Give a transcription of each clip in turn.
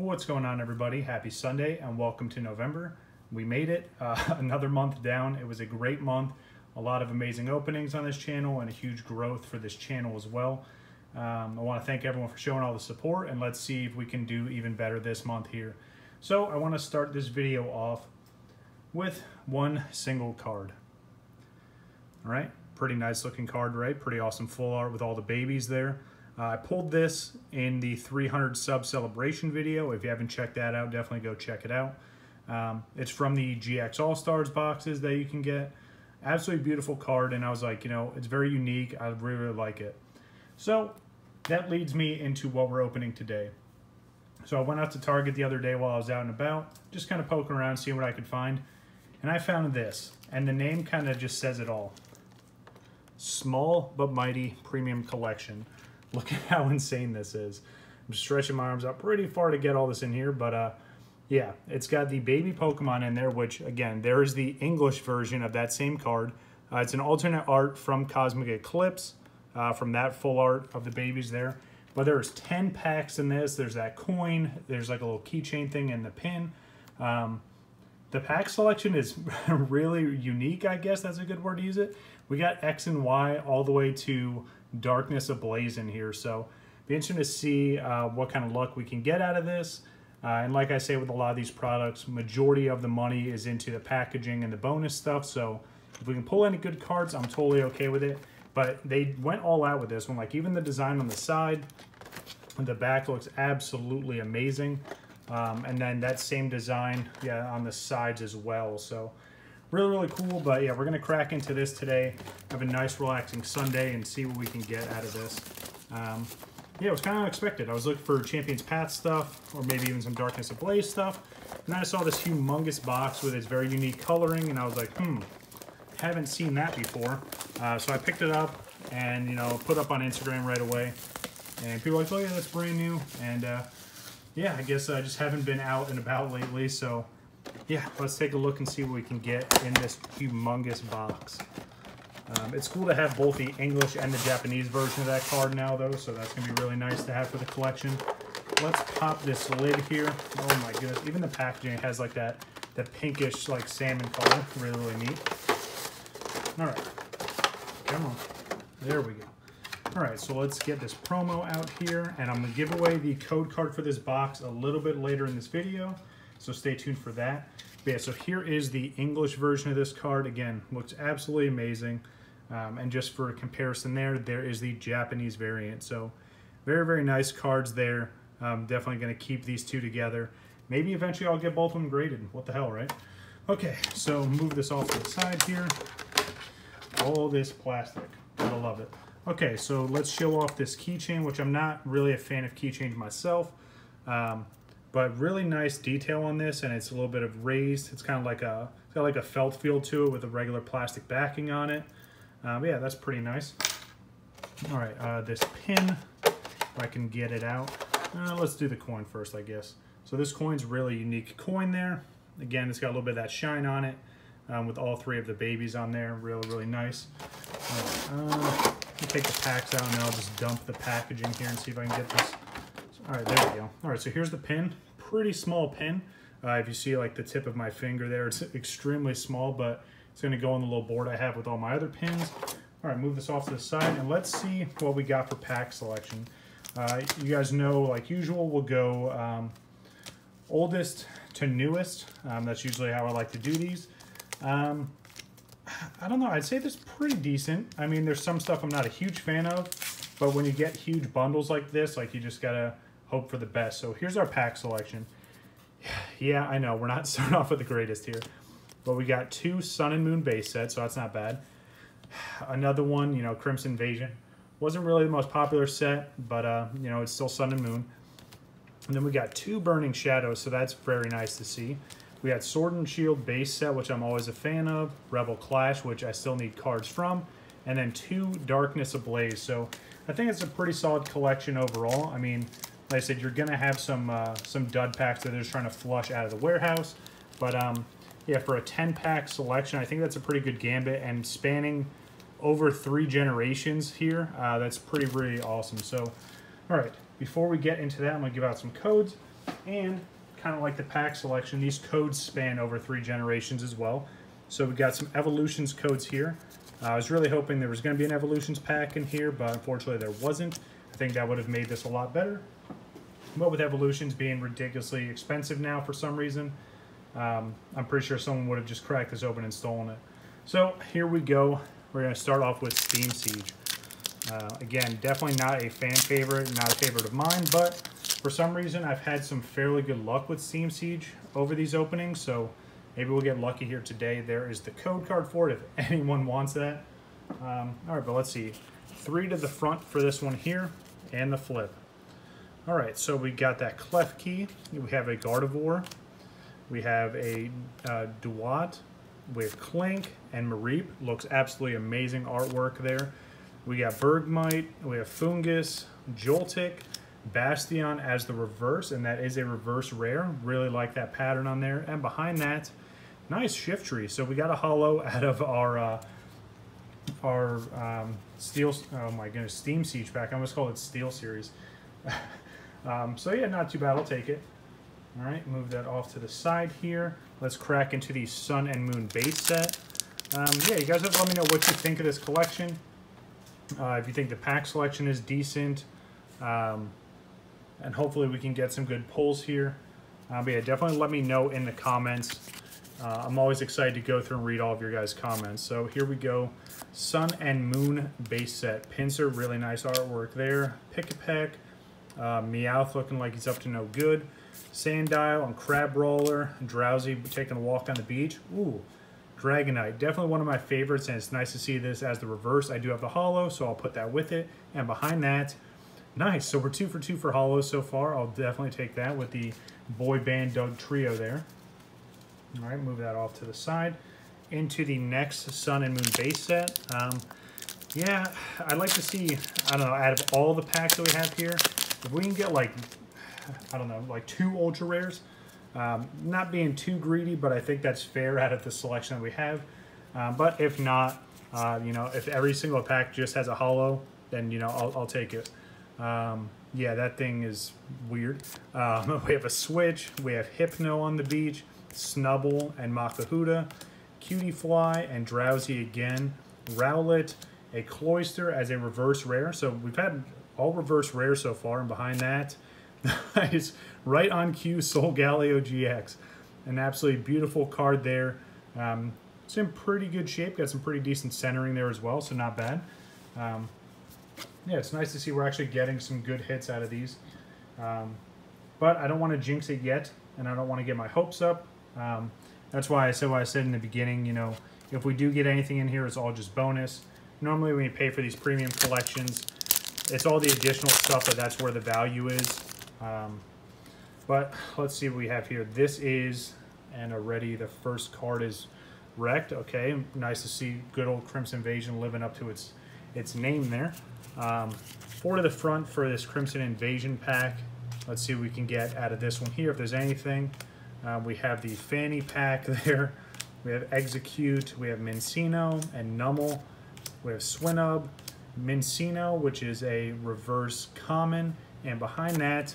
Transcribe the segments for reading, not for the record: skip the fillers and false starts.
What's going on, everybody? Happy Sunday and welcome to November. We made it another month down. It was a great month, a lot of amazing openings on this channel and a huge growth for this channel as well. I want to thank everyone for showing all the support, and let's see if we can do even better this month here. So I want to start this video off with one single card. All right, pretty nice looking card, right? Pretty awesome full art with all the babies there. I pulled this in the 300 sub celebration video. If you haven't checked that out, definitely go check it out. It's from the GX All Stars boxes that you can get. Absolutely beautiful card, and I was like, you know, it's very unique. I really, really like it. So that leads me into what we're opening today. So I went out to Target the other day while I was out and about, just kind of poking around, seeing what I could find. And I found this, and the name kind of just says it all. Small but Mighty Premium Collection. Look at how insane this is. I'm stretching my arms out pretty far to get all this in here, but yeah, it's got the baby Pokemon in there, which, again, there is the English version of that same card. It's an alternate art from Cosmic Eclipse, from that full art of the babies there. But there's 10 packs in this. There's that coin. There's like a little keychain thing and the pin. The pack selection is really unique, I guess that's a good word to use it. We got X and Y all the way to Darkness Ablaze in here, so be interesting to see what kind of luck we can get out of this. And like I say with a lot of these products, majority of the money is into the packaging and the bonus stuff, so if we can pull any good cards, I'm totally okay with it. But they went all out with this one. Like, even the design on the side and the back looks absolutely amazing. And then that same design, yeah, on the sides as well. So really, really cool. But yeah, we're going to crack into this today. Have a nice, relaxing Sunday and see what we can get out of this. Yeah, it was kind of unexpected. I was looking for Champions Path stuff or maybe even some Darkness Ablaze stuff. And then I saw this humongous box with its very unique coloring. And I was like, haven't seen that before. So I picked it up and, you know, put up on Instagram right away. And people were like, oh, yeah, that's brand new. And, yeah, I guess I just haven't been out and about lately, so yeah, let's take a look and see what we can get in this humongous box. It's cool to have both the English and the Japanese version of that card now, though, so that's going to be really nice to have for the collection. Let's pop this lid here. Oh my goodness, even the packaging has like that, the pinkish like salmon color, really, really neat. All right, come on, there we go. All right, so let's get this promo out here, and I'm going to give away the code card for this box a little bit later in this video, so stay tuned for that. But yeah, so here is the English version of this card. Again, looks absolutely amazing, and just for a comparison there is the Japanese variant. So very, very nice cards there. I'm definitely going to keep these two together. Maybe eventually I'll get both of them graded. What the hell, right? Okay, so move this off to the side here. All this plastic. Gotta love it. Okay, so let's show off this keychain, which I'm not really a fan of keychains myself, but really nice detail on this, and it's a little bit of raised. It's kind of like a, it's got like a felt feel to it with a regular plastic backing on it. Yeah, that's pretty nice. All right, this pin, if I can get it out. Let's do the coin first, I guess. So this coin's really unique coin there. Again, it's got a little bit of that shine on it, with all three of the babies on there. Really, really nice. Take the packs out, and I'll just dump the packaging here and see if I can get this. All right, there we go. All right, so here's the pin. Pretty small pin. If you see like the tip of my finger there, it's extremely small, but it's going to go on the little board I have with all my other pins. All right, move this off to the side, and let's see what we got for pack selection. You guys know, like usual, we'll go oldest to newest. That's usually how I like to do these. I don't know, I'd say this is pretty decent. I mean, there's some stuff I'm not a huge fan of, but when you get huge bundles like this, like, you just gotta hope for the best. So here's our pack selection. Yeah, I know, we're not starting off with the greatest here, but we got two Sun and Moon base sets, so that's not bad. Another one, you know, Crimson Invasion. Wasn't really the most popular set, but, you know, it's still Sun and Moon. And then we got two Burning Shadows, so that's very nice to see. We had Sword and Shield base set, which I'm always a fan of, Rebel Clash, which I still need cards from, and then two Darkness Ablaze. So I think it's a pretty solid collection overall. I mean, like I said, you're going to have some dud packs that they're just trying to flush out of the warehouse. But yeah, for a 10-pack selection, I think that's a pretty good gambit. And spanning over 3 generations here, that's pretty, really awesome. So, all right, Before we get into that, I'm going to give out some codes, and kind of like the pack selection, these codes span over 3 generations as well. So we got some Evolutions codes here. I was really hoping there was going to be an Evolutions pack in here, but unfortunately there wasn't. I think that would have made this a lot better. But with Evolutions being ridiculously expensive now for some reason, I'm pretty sure someone would have just cracked this open and stolen it. So here we go. We're going to start off with Steam Siege. Again, definitely not a fan favorite, not a favorite of mine, but for some reason I've had some fairly good luck with Steam Siege over these openings, so maybe we'll get lucky here today. There is the code card for it if anyone wants that. All right, but let's see. 3 to the front for this one here, and the flip. All right, so we got that Clef Key. We have a Gardevoir. We have a Duat with Clink and Mareep. Looks absolutely amazing artwork there. We got Bergmite. We have Fungus, Joltik, Bastion as the reverse, and that is a reverse rare. Really like that pattern on there. And behind that, nice Shift Tree. So we got a holo out of our Steel. Oh my goodness, Steam Siege pack. I almost called it Steel Series. So yeah, not too bad. I'll take it. All right, move that off to the side here. Let's crack into the Sun and Moon base set. Yeah, you guys have to let me know what you think of this collection. If you think the pack selection is decent. And hopefully we can get some good pulls here. But yeah, definitely let me know in the comments. I'm always excited to go through and read all of your guys' comments. So here we go. Sun and Moon base set. Pinsir, really nice artwork there. Pick-a-Peck. Meowth looking like he's up to no good. Sandile and Crab Roller. Drowsy taking a walk on the beach. Ooh, Dragonite. Definitely one of my favorites, and it's nice to see this as the reverse. I do have the holo, so I'll put that with it. And behind that, nice. So we're 2 for 2 for holos so far. I'll definitely take that with the boy band Doug trio there. All right, move that off to the side. Into the next Sun and Moon base set. Yeah, I'd like to see, I don't know, out of all the packs that we have here, if we can get like, I don't know, like 2 ultra rares. Not being too greedy, but I think that's fair out of the selection that we have. But if not, you know, if every single pack just has a holo, then, you know, I'll take it. Yeah, that thing is weird. We have a Switch. We have Hypno on the beach, Snubble and Makahuta, Cutiefly and Drowsy again, Rowlet, a Cloyster as a reverse rare. So we've had all reverse rare so far, and behind that, nice, right on cue, Solgaleo GX. An absolutely beautiful card there. It's in pretty good shape. Got some pretty decent centering there as well, so not bad. Yeah, it's nice to see we're actually getting some good hits out of these. But I don't want to jinx it yet, and I don't want to get my hopes up. That's why I said what I said in the beginning. You know, if we do get anything in here, it's all just bonus. Normally when you pay for these premium collections, it's all the additional stuff that's where the value is. But let's see what we have here. This is, and already the first card is wrecked. Okay, nice to see good old Crimson Invasion living up to its name there. 4 to the front for this Crimson Invasion pack. Let's see what we can get out of this one here, if there's anything. We have the Fanny pack there. We have Execute. We have Mincino and Numel. We have Swinub. Mincino, which is a reverse common, and behind that,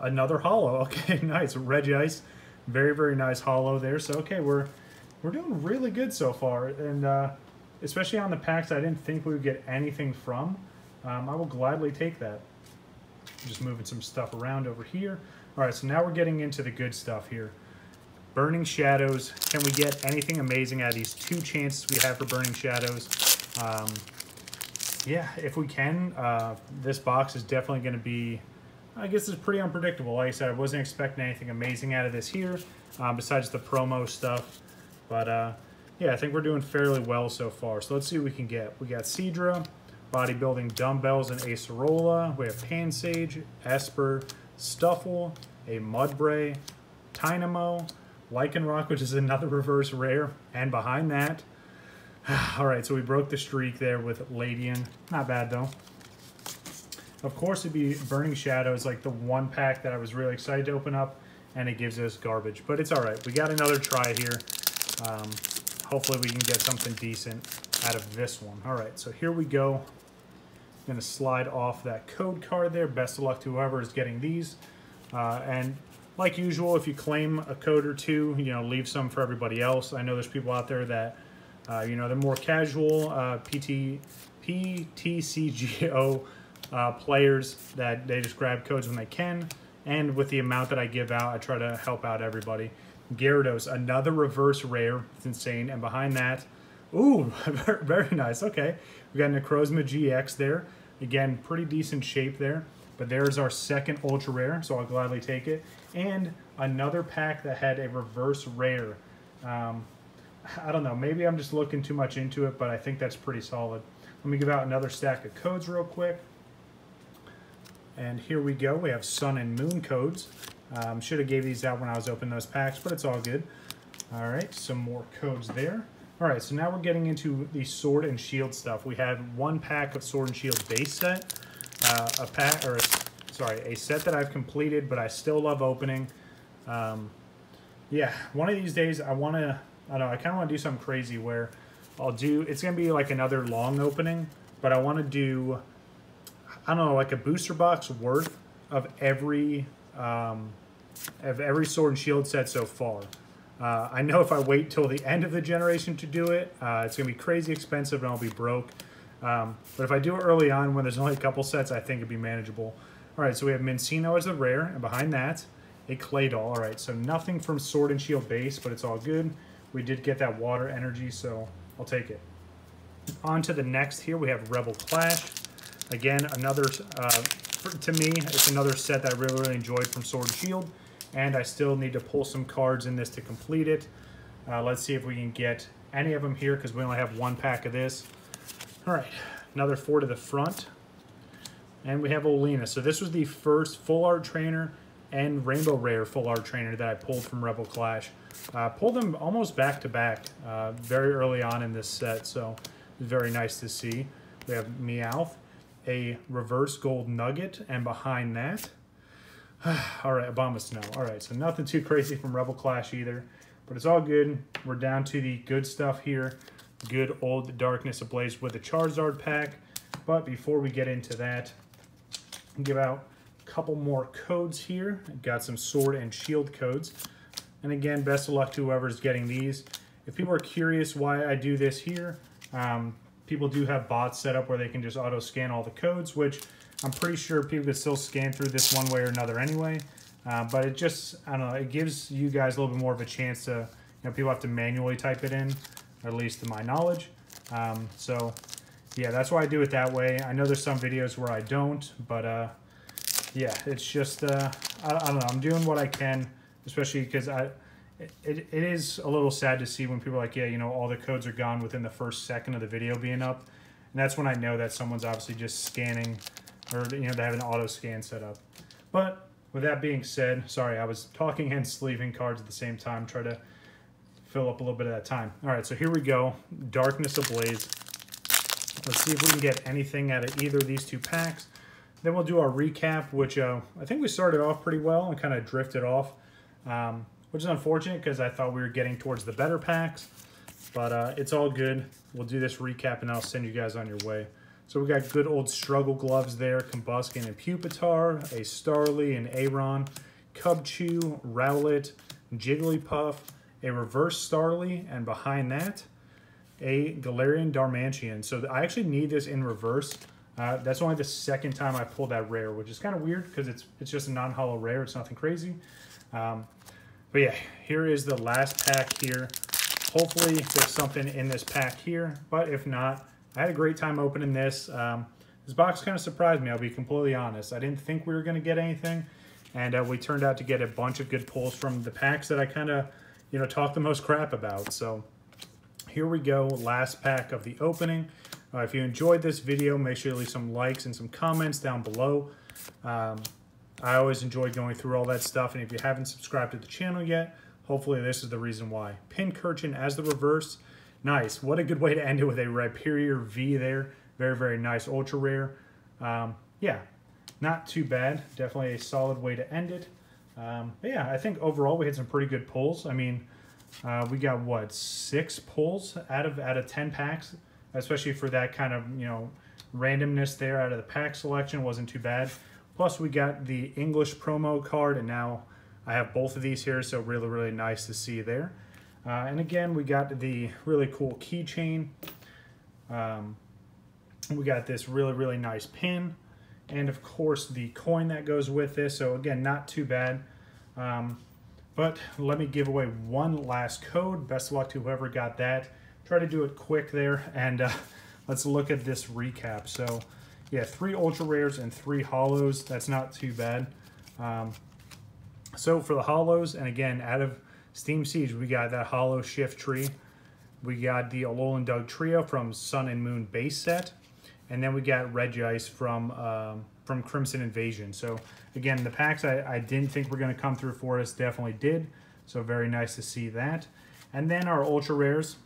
another holo. Okay, nice. Regice, very, very nice holo there. So okay, we're doing really good so far, and especially on the packs I didn't think we would get anything from. I will gladly take that. I'm just moving some stuff around over here. All right, so now we're getting into the good stuff here. Burning Shadows. Can we get anything amazing out of these 2 chances we have for Burning Shadows? Yeah, if we can, this box is definitely going to be, I guess it's pretty unpredictable. Like I said, I wasn't expecting anything amazing out of this here, besides the promo stuff. But yeah, I think we're doing fairly well so far. So let's see what we can get. We got Seadra, Bodybuilding Dumbbells and Acerola. We have Pansage, Esper, Stuffle, a Mudbray, Tynamo, Lycanroc, which is another reverse rare. And behind that, all right, so we broke the streak there with Ladian. Not bad, though. Of course, it'd be Burning Shadows, like the one pack that I was really excited to open up, and it gives us garbage. But it's all right. We got another try here. Hopefully, we can get something decent out of this one. All right, so here we go. going to slide off that code card there. Best of luck to whoever is getting these. And like usual, if you claim a code or two, you know, leave some for everybody else. I know there's people out there that, you know, they're more casual PTCGO players that they just grab codes when they can. And with the amount that I give out, I try to help out everybody. Gyarados, another reverse rare. It's insane. And behind that, ooh, very nice. Okay, we got Necrozma GX there. Again, pretty decent shape there. But there's our second ultra rare, so I'll gladly take it. And another pack that had a reverse rare. I don't know, maybe I'm just looking too much into it, but I think that's pretty solid. Let me give out another stack of codes real quick. And here we go. We have Sun and Moon codes. Should have gave these out when I was opening those packs, but it's all good. All right, some more codes there. All right, so now we're getting into the Sword and Shield stuff. We have one pack of Sword and Shield base set, a set that I've completed, but I still love opening. Yeah, one of these days I kind of want to do something crazy where I'll do, it's going to be like another long opening, but I want to do, I don't know, like a booster box worth of every Sword and Shield set so far. I know if I wait till the end of the generation to do it, it's going to be crazy expensive and I'll be broke. But if I do it early on when there's only a couple sets, I think it'd be manageable. All right, so we have Mincino as a rare, and behind that, a Claydol. All right, so nothing from Sword and Shield base, but it's all good. We did get that water energy, so I'll take it. On to the next here, we have Rebel Clash. Again, another, to me, it's another set that I really, really enjoyed from Sword and Shield. And I still need to pull some cards in this to complete it. Let's see if we can get any of them here because we only have one pack of this. All right, another four to the front. And we have Olina. So this was the first full art trainer and rainbow rare full art trainer that I pulled from Rebel Clash. Pulled them almost back to back very early on in this set. So very nice to see. We have Meowth, a reverse gold nugget, and behind that, all right, Obama Snow. All right, so nothing too crazy from Rebel Clash either, but it's all good. We're down to the good stuff here. Good old Darkness Ablaze with a Charizard pack. But before we get into that, I'll give out a couple more codes here. I've got some Sword and Shield codes. And again, best of luck to whoever's getting these. If people are curious why I do this here, people do have bots set up where they can just auto-scan all the codes, which I'm pretty sure people could still scan through this one way or another anyway, but it just, I don't know, it gives you guys a little bit more of a chance to, you know, people have to manually type it in, at least to my knowledge. So, yeah, that's why I do it that way. I know there's some videos where I don't, but, yeah, it's just, I don't know, I'm doing what I can, especially because it is a little sad to see when people are like, yeah, you know, all the codes are gone within the first second of the video being up, and that's when I know that someone's obviously just scanning, or, you know, they have an auto scan set up. But with that being said, sorry, I was talking and sleeving cards at the same time, try to fill up a little bit of that time. All right, so here we go, Darkness Ablaze. Let's see if we can get anything out of either of these two packs. Then we'll do our recap, which I think we started off pretty well and kind of drifted off, which is unfortunate because I thought we were getting towards the better packs, but it's all good. We'll do this recap and I'll send you guys on your way. So we got good old Struggle Gloves there, Combuskin and Pupitar, a Starly and Aron, Cubchoo, Rowlet, Jigglypuff, a reverse Starly, and behind that, a Galarian Darmanitan. So I actually need this in reverse. That's only the second time I pulled that rare, which is kind of weird because it's just a non-hollow rare. It's nothing crazy. But yeah, here is the last pack here. Hopefully there's something in this pack here, but if not, I had a great time opening this. This box kind of surprised me, I'll be completely honest. I didn't think we were going to get anything, and we turned out to get a bunch of good pulls from the packs that I kind of, you know, talked the most crap about. So here we go, last pack of the opening. If you enjoyed this video, make sure you leave some likes and some comments down below. I always enjoy going through all that stuff, and if you haven't subscribed to the channel yet, hopefully this is the reason why. Pincurchin as the reverse. Nice. What a good way to end it with a Rhyperior V there. Very, very nice. Ultra rare. Yeah, not too bad. Definitely a solid way to end it. But yeah, I think overall we had some pretty good pulls. I mean, we got, what, 6 pulls out of 10 packs, especially for that kind of, you know, randomness there out of the pack selection wasn't too bad. Plus we got the English promo card, and now I have both of these here, so really, really nice to see there. And again, we got the really cool keychain. We got this really, really nice pin, and of course the coin that goes with this. So again, not too bad. But let me give away one last code. Best of luck to whoever got that. Try to do it quick there, and let's look at this recap. So yeah, 3 ultra rares and 3 hollows. That's not too bad. So for the hollows, and again, out of Steam Siege, we got that hollow shift tree. We got the Alolan Doug trio from Sun and Moon base set. And then we got Regice from Crimson Invasion. So again, the packs I didn't think were going to come through for us definitely did. So very nice to see that. And then our ultra rares,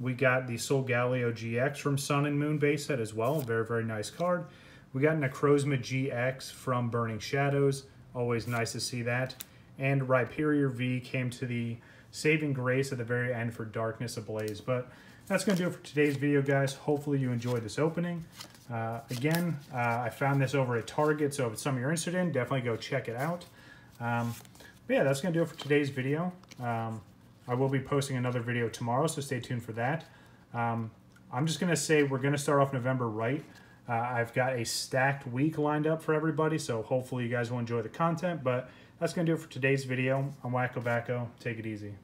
we got the Solgaleo GX from Sun and Moon base set as well. Very, very nice card. We got Necrozma GX from Burning Shadows. Always nice to see that. And Rhyperior V came to the saving grace at the very end for Darkness Ablaze. But that's going to do it for today's video, guys. Hopefully you enjoyed this opening. Again, I found this over at Target, so if it's something you're interested in, definitely go check it out. But yeah, that's going to do it for today's video. I will be posting another video tomorrow, so stay tuned for that. I'm just going to say we're going to start off November right. I've got a stacked week lined up for everybody, so hopefully you guys will enjoy the content. But that's going to do it for today's video. I'm WakoBako. Take it easy.